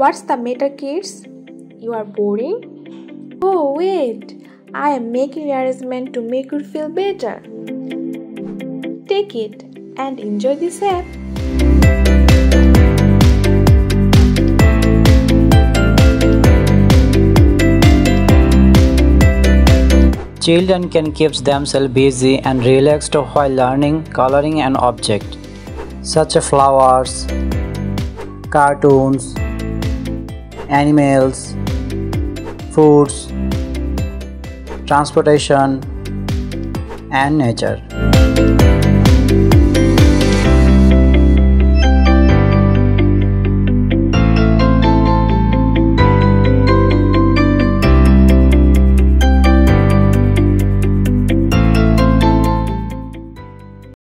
What's the matter, kids? You are boring? Oh wait, I am making arrangement to make you feel better. Take it and enjoy this app. Children can keep themselves busy and relaxed while learning, coloring an object, such as flowers, cartoons, animals, foods, transportation, and nature.